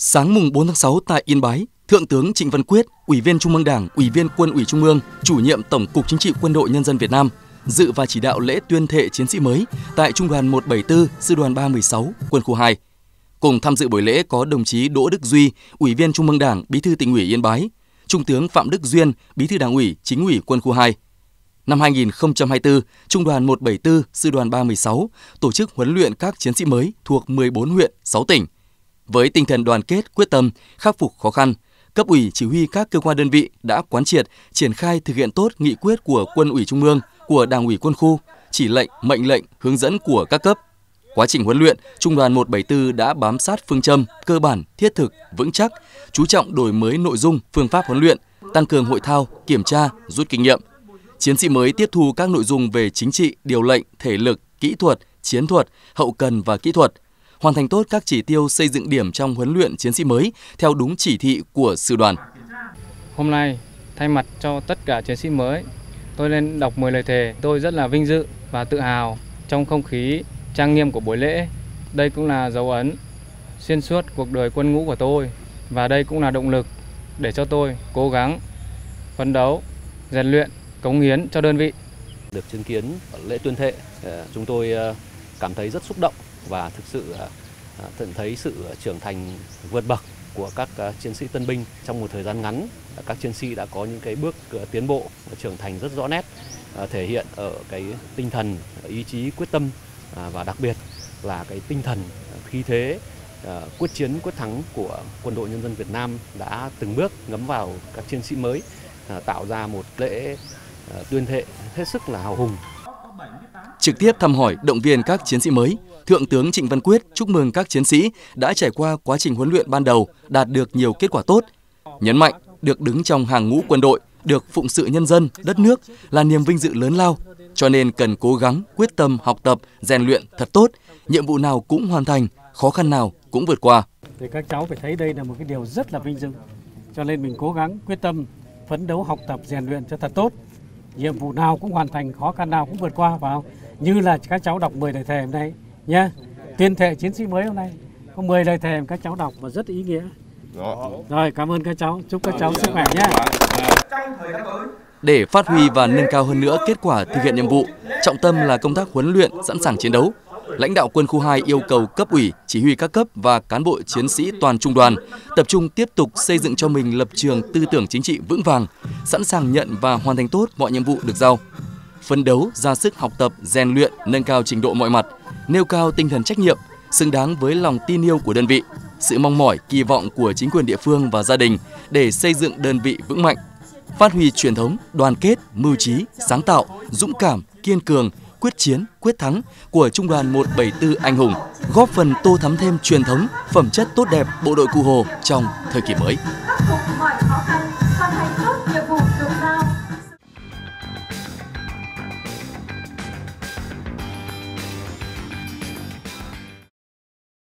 Sáng mùng 4 tháng 6 tại Yên Bái, Thượng tướng Trịnh Văn Quyết, Ủy viên Trung ương Đảng, Ủy viên Quân ủy Trung ương, Chủ nhiệm Tổng cục Chính trị Quân đội Nhân dân Việt Nam dự và chỉ đạo lễ tuyên thệ chiến sĩ mới tại Trung đoàn 174, Sư đoàn 316, Quân khu 2. Cùng tham dự buổi lễ có đồng chí Đỗ Đức Duy, Ủy viên Trung ương Đảng, Bí thư Tỉnh ủy Yên Bái, Trung tướng Phạm Đức Duyên, Bí thư Đảng ủy, Chính ủy Quân khu 2. Năm 2024, Trung đoàn 174, Sư đoàn 316 tổ chức huấn luyện các chiến sĩ mới thuộc 14 huyện, 6 tỉnh. Với tinh thần đoàn kết, quyết tâm, khắc phục khó khăn, cấp ủy chỉ huy các cơ quan đơn vị đã quán triệt, triển khai thực hiện tốt nghị quyết của Quân ủy Trung ương, của Đảng ủy Quân khu, chỉ lệnh, mệnh lệnh, hướng dẫn của các cấp. Quá trình huấn luyện, Trung đoàn 174 đã bám sát phương châm, cơ bản, thiết thực, vững chắc, chú trọng đổi mới nội dung, phương pháp huấn luyện, tăng cường hội thao, kiểm tra, rút kinh nghiệm. Chiến sĩ mới tiếp thu các nội dung về chính trị, điều lệnh, thể lực, kỹ thuật, chiến thuật, hậu cần và kỹ thuật, hoàn thành tốt các chỉ tiêu xây dựng điểm trong huấn luyện chiến sĩ mới theo đúng chỉ thị của sư đoàn. Hôm nay, thay mặt cho tất cả chiến sĩ mới, tôi lên đọc 10 lời thề. Tôi rất là vinh dự và tự hào trong không khí trang nghiêm của buổi lễ. Đây cũng là dấu ấn xuyên suốt cuộc đời quân ngũ của tôi và đây cũng là động lực để cho tôi cố gắng phấn đấu, rèn luyện, cống hiến cho đơn vị. Được chứng kiến lễ tuyên thệ, chúng tôi cảm thấy rất xúc động và thực sự tận thấy sự trưởng thành vượt bậc của các chiến sĩ tân binh. Trong một thời gian ngắn, các chiến sĩ đã có những cái bước tiến bộ trưởng thành rất rõ nét, thể hiện ở cái tinh thần, ý chí quyết tâm và đặc biệt là cái tinh thần khí thế quyết chiến quyết thắng của Quân đội Nhân dân Việt Nam đã từng bước ngấm vào các chiến sĩ mới, tạo ra một lễ tuyên thệ hết sức là hào hùng. Trực tiếp thăm hỏi, động viên các chiến sĩ mới, Thượng tướng Trịnh Văn Quyết chúc mừng các chiến sĩ đã trải qua quá trình huấn luyện ban đầu đạt được nhiều kết quả tốt. Nhấn mạnh, được đứng trong hàng ngũ quân đội, được phụng sự nhân dân, đất nước là niềm vinh dự lớn lao, cho nên cần cố gắng, quyết tâm học tập, rèn luyện thật tốt, nhiệm vụ nào cũng hoàn thành, khó khăn nào cũng vượt qua. Thì các cháu phải thấy đây là một cái điều rất là vinh dự, cho nên mình cố gắng, quyết tâm, phấn đấu học tập, rèn luyện cho thật tốt. Nhiệm vụ nào cũng hoàn thành, khó khăn nào cũng vượt qua, vào như là các cháu đọc 10 lời thề hôm nay nhé. Tuyên thệ chiến sĩ mới hôm nay có 10 lời thề các cháu đọc và rất ý nghĩa. Rồi, cảm ơn các cháu, chúc các cháu sức khỏe nhé. Để phát huy và nâng cao hơn nữa kết quả thực hiện nhiệm vụ, trọng tâm là công tác huấn luyện, sẵn sàng chiến đấu. Lãnh đạo Quân khu 2 yêu cầu cấp ủy, chỉ huy các cấp và cán bộ chiến sĩ toàn trung đoàn tập trung tiếp tục xây dựng cho mình lập trường tư tưởng chính trị vững vàng, sẵn sàng nhận và hoàn thành tốt mọi nhiệm vụ được giao. Phấn đấu, ra sức học tập, rèn luyện, nâng cao trình độ mọi mặt, nêu cao tinh thần trách nhiệm, xứng đáng với lòng tin yêu của đơn vị, sự mong mỏi, kỳ vọng của chính quyền địa phương và gia đình để xây dựng đơn vị vững mạnh. Phát huy truyền thống, đoàn kết, mưu trí, sáng tạo, dũng cảm, kiên cường, quyết chiến, quyết thắng của Trung đoàn 174 anh hùng, góp phần tô thắm thêm truyền thống, phẩm chất tốt đẹp bộ đội Cụ Hồ trong thời kỳ mới.